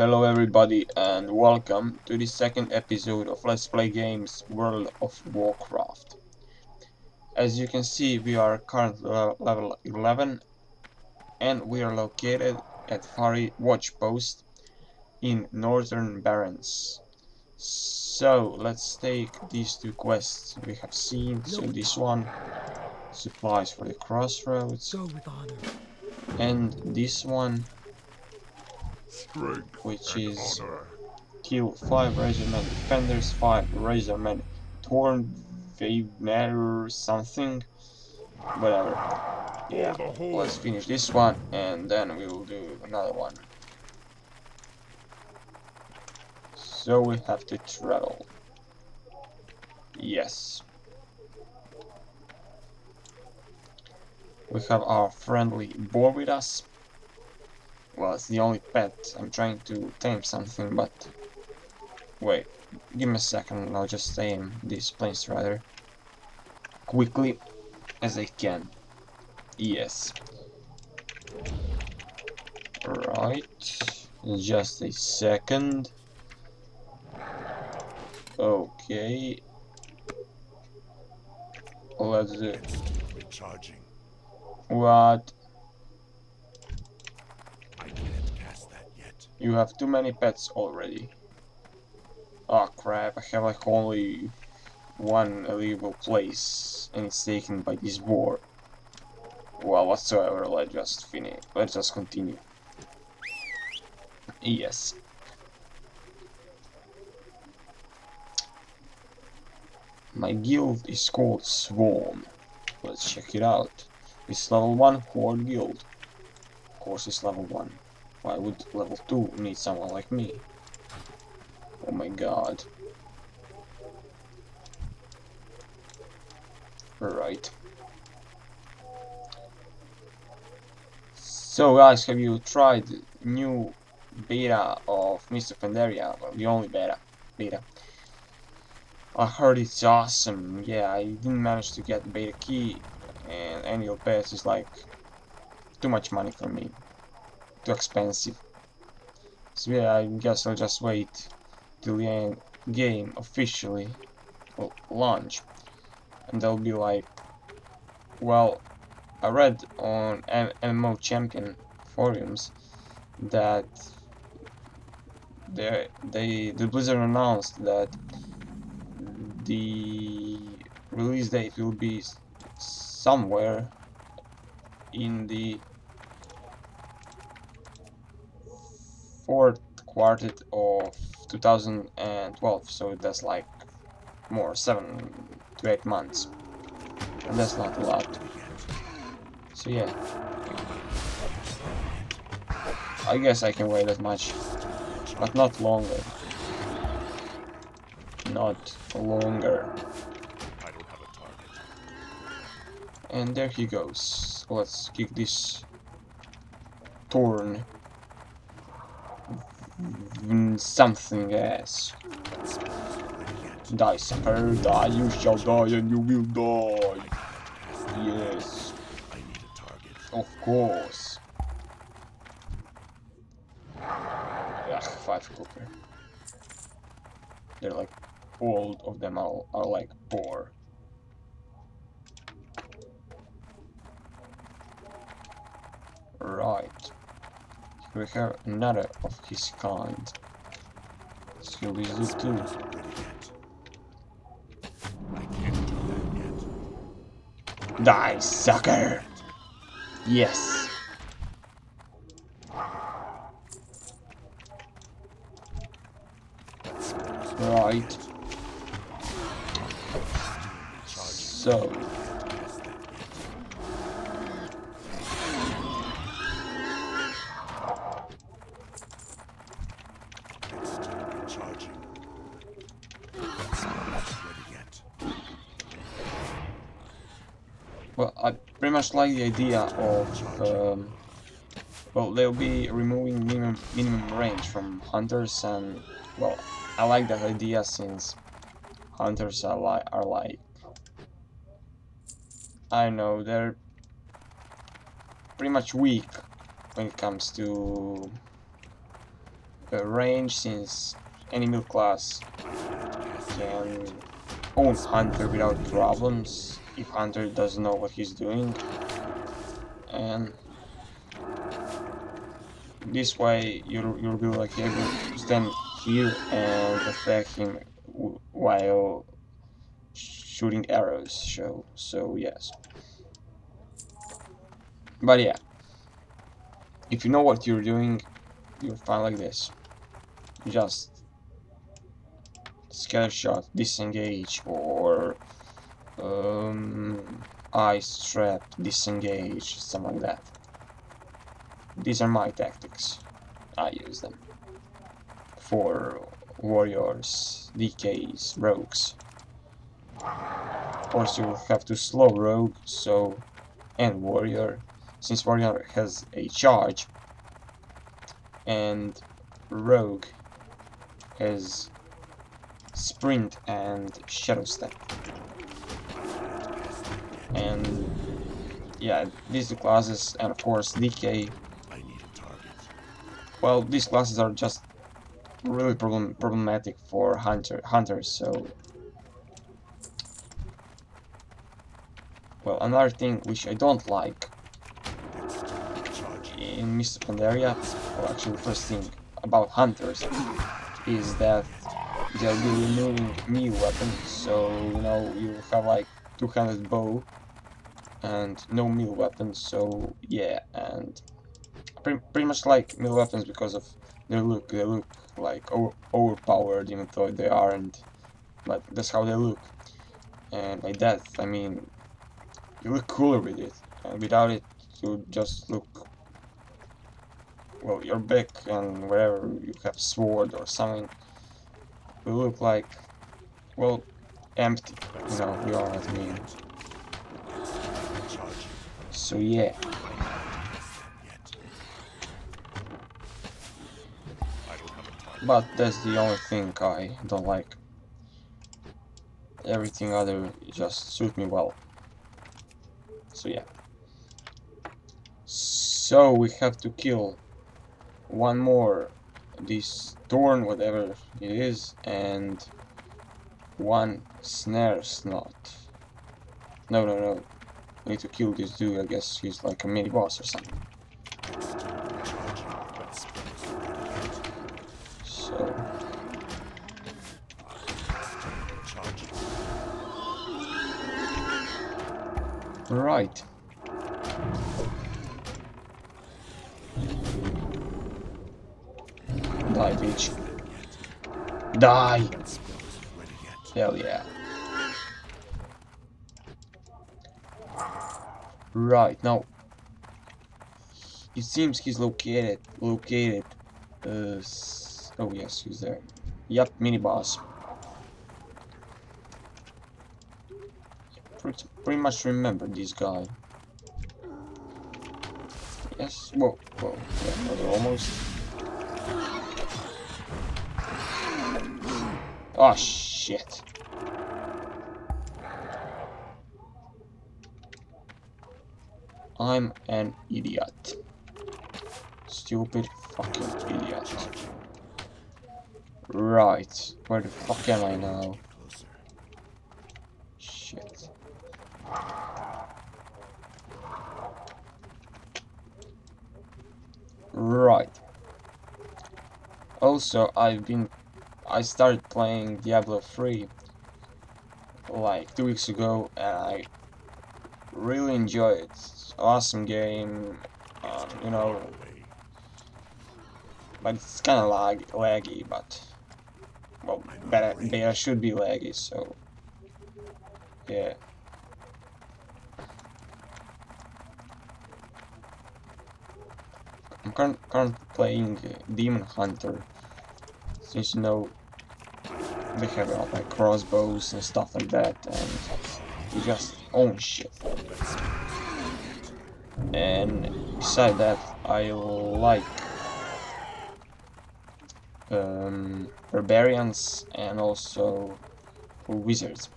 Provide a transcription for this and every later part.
Hello everybody and welcome to the second episode of Let's Play Games World of Warcraft. As you can see, we are currently level 11 and we are located at Fari Watchpost in Northern Barrens. So let's take these two quests we have seen. So this one, Supplies for the Crossroads, and this one, which is kill 5 Razormen defenders, 5 Razormen Thornveiner or something, whatever. Yeah, let's finish this one and then we will do another one. So we have to travel. Yes. We have our friendly boar with us. Well, it's the only pet. I'm trying to tame something, but wait, give me a second and I'll just tame these planes rather quickly as I can. Yes. Right. Just a second. Okay. Let's do it. Recharging. What? You have too many pets already. Oh crap, I have like only one available place and it's taken by this boar. Well, whatsoever, let's just finish. Let's just continue. Yes. My guild is called Swarm. Let's check it out. It's level 1 Horde guild. Of course it's level 1. Why would level 2 need someone like me? Oh my god. Right. So guys, have you tried new beta of Mists of Pandaria? Well, the only beta. I heard it's awesome. Yeah, I didn't manage to get the beta key and annual pass is like too much money for me. Too expensive. So yeah, I guess I'll just wait till the game officially will launch, and they'll be like, well, I read on MMO Champion forums that the Blizzard announced that the release date will be somewhere in the fourth quarter of 2012, so that's like more 7 to 8 months, and that's not a lot. So yeah, I guess I can wait that much, but not longer. Not longer. And there he goes. Let's kick this torn something ass. Die, sucker, die, you shall die and you will die. Yes. I need a target. Of course. Ugh, 5 copper. They're like, all of them are like poor. Right. We have another of his kind. Let's kill this dude too. I can't do that yet. Die, sucker! Yes! Right. So. Well, I pretty much like the idea of, well, they'll be removing minimum range from hunters, and, well, I like that idea since hunters are like, I don't know, they're pretty much weak when it comes to range, since any middle class can own Hunter without problems if Hunter doesn't know what he's doing. And this way you'll be like able to stand here and attack him while shooting arrows, so yes. But yeah, if you know what you're doing, you're fine like this. Just scatter shot, disengage, or ice trap, disengage, something like that. These are my tactics. I use them for warriors, DKs, rogues. Of course, you will have to slow rogue, and warrior, since warrior has a charge, and rogue has sprint and shadow step. And yeah, these two classes, and of course DK. Well, these classes are just really problematic for hunters. So, well, another thing which I don't like in Mists of Pandaria, or actually the first thing about hunters, is that they'll be removing melee weapons. So you know you have like 200 bow and no melee weapons. So yeah, and pretty much like melee weapons because of their look. They look like overpowered, even though they aren't, but that's how they look. And by that I mean you look cooler with it, and without it you just look, well, your back and wherever you have sword or something will look like, well, empty, you know, you know what I mean. So yeah. But that's the only thing I don't like. Everything other just suit me well. So yeah. So we have to kill one more, this thorn, whatever it is, and one snare snot. No. We need to kill this dude. I guess he's like a mini boss or something. Right. Die, bitch. Die! Hell yeah. Right, now it seems he's located. Oh yes, he's there. Yep, mini boss. Pretty much remember this guy. Yes, whoa, yeah, almost. Oh shit. I'm an idiot. Stupid fucking idiot. Right, where the fuck am I now? Shit. Right. Also, I started playing Diablo 3 like 2 weeks ago, and I really enjoy it. It's an awesome game, you know, but it's kind of laggy, but well, beta should be laggy, so yeah. I'm currently playing Demon Hunter, since you know they have like crossbows and stuff like that, and you just own shit. And besides that, I like barbarians and also wizards.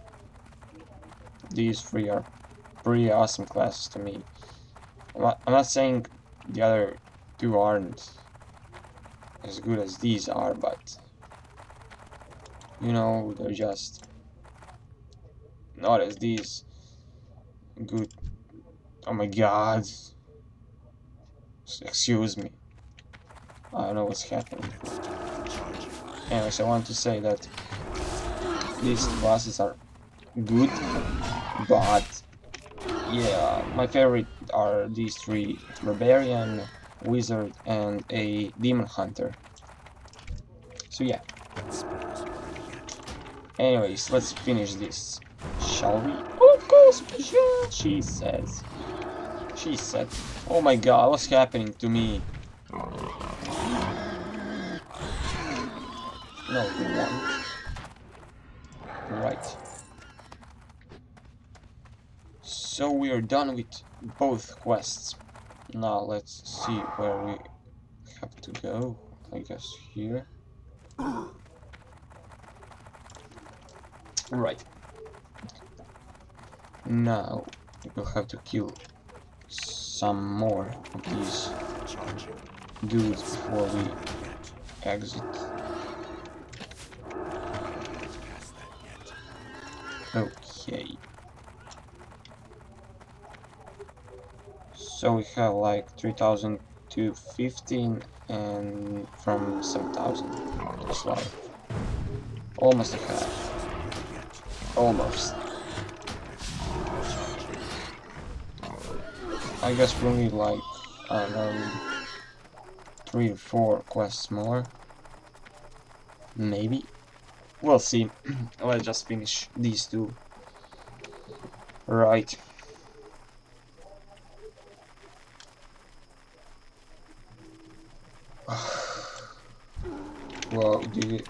These three are pretty awesome classes to me. I'm not saying the other two aren't, as good as these are, but you know, they're just not as these good. Oh my god, excuse me, I don't know what's happening. Anyways, I want to say that these bosses are good, but yeah, my favorite are these three: Barbarian, Wizard, and a Demon Hunter. So yeah. Anyways, let's finish this, shall we? Of course, she says. She said. Oh my god, what's happening to me? No, you won't. Right. So we are done with both quests. Now let's see where we have to go. I guess here. Right. Now we'll have to kill some more of these dudes before we exit. Okay. So we have like 3,215 and from 7,000. That's like almost a half. Almost. I guess we'll need like, I don't know, 3 or 4 quests more. Maybe. We'll see. Let's just finish these two. Right. Well, did it?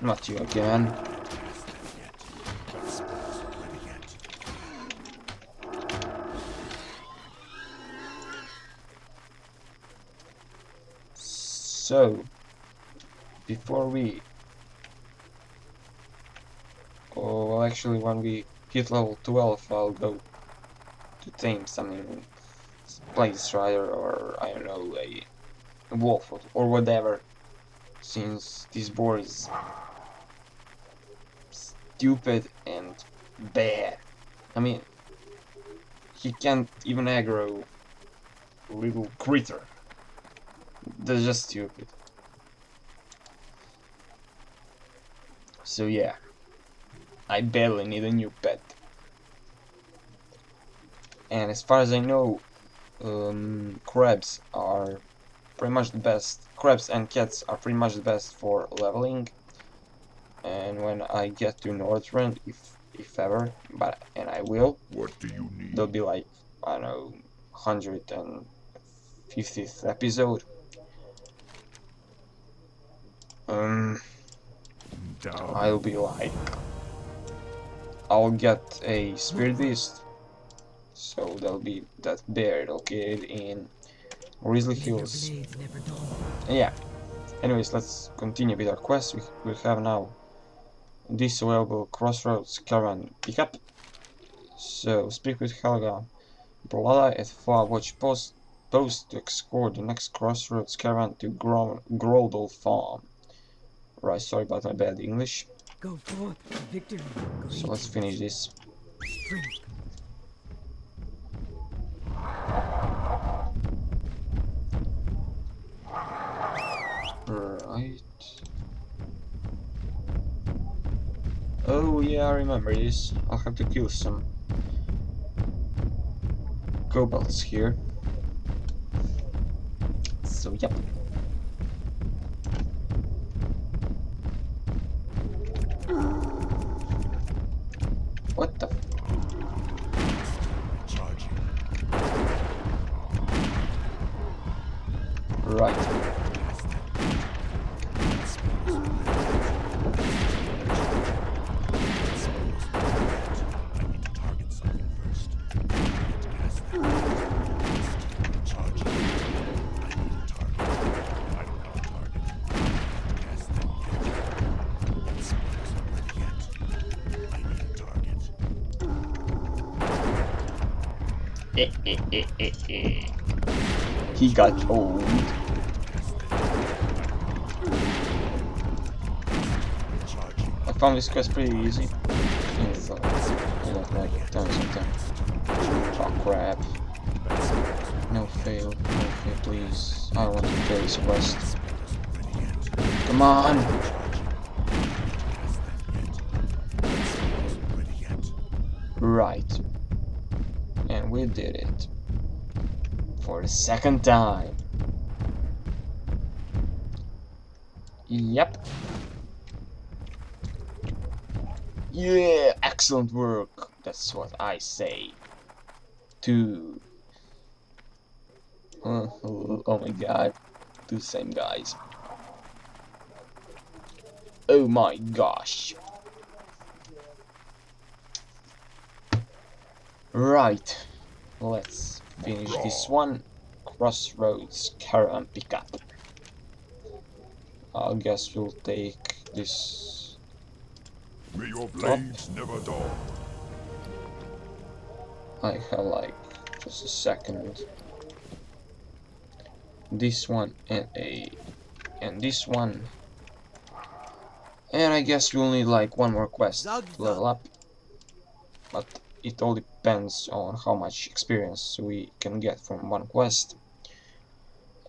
Not you again. So, before we... Oh, well, actually, when we hit level 12, I'll go to tame something, Place Rider, or I don't know, a wolf or whatever, since this boar is stupid and bad. I mean, he can't even aggro a little critter. They're just stupid. So yeah, I barely need a new pet. And as far as I know, crabs are pretty much the best. Crabs and cats are pretty much the best for leveling. And when I get to Northrend, if ever, but and I will, what do you need? They'll be like, I don't know, 150th episode. I'll be like, I'll get a spirit beast, so there'll be that bear located in Grizzly Hills. Yeah. Anyways, let's continue with our quest. We have now this available: Crossroads Caravan pickup. So speak with Helga Brolada at Fari Watchpost to escort the next Crossroads Caravan to Grobal Farm. Right, sorry about my bad English. Go forth, victory. So let's finish this. Right. Oh yeah, I remember this. I'll have to kill some kobolds here. So yep. What the f? Charging. Right. I need to target something first. Charging. I need a target. I don't know target. Cast that. I need a target. He got old. found this quest pretty easy. It's like tons of time. Oh crap. No fail please. I don't want to fail this quest. Come on! Right. And we did it. For the second time. Yep. Yeah, excellent work. That's what I say. Two. Oh my god. Two same guys. Oh my gosh. Right. Let's finish this one. Crossroads Caravan pickup. I guess we'll take this. May your blades never dull. I have like just a second. This one and this one. And I guess we'll need like one more quest to level up. But it all depends on how much experience we can get from one quest.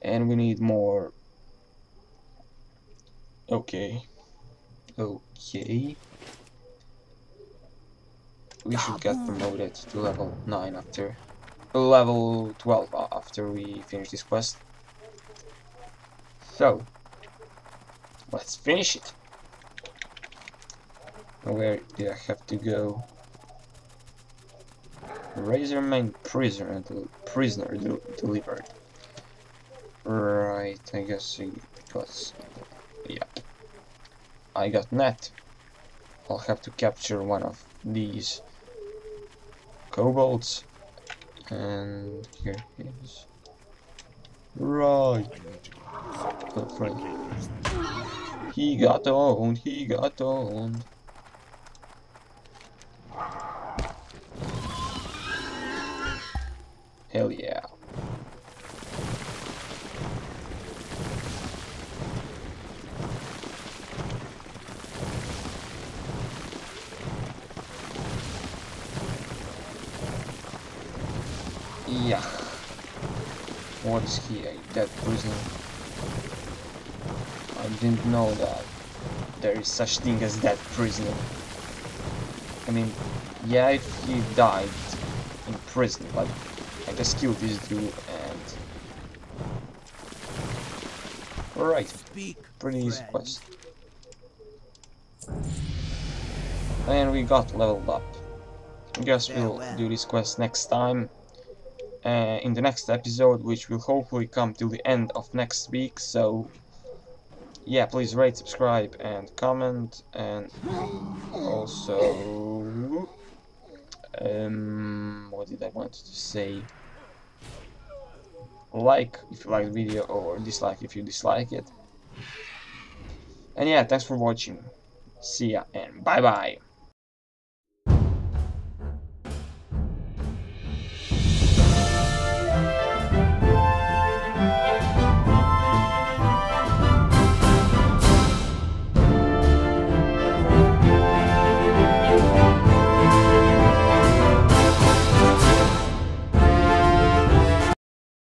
And we need more. Okay. Okay. We should get promoted to level 9 after level 12 after we finish this quest. So let's finish it. Where did I have to go? Razorman prisoner delivered. Right, I guess because yeah. I got net. I'll have to capture one of these kobolds, and here he is. Right. He got owned. He got owned. Hell yeah. Yeah. What is he? A dead prisoner? I didn't know that there is such thing as dead prisoner. I mean, yeah, if he died in prison, but I just killed this dude and... Alright, pretty easy quest. And we got leveled up. I guess we'll do this quest next time. In the next episode, which will hopefully come till the end of next week, so yeah, please rate, subscribe and comment, and also what did I want to say, like if you like the video or dislike if you dislike it, and yeah, thanks for watching, see ya and bye bye.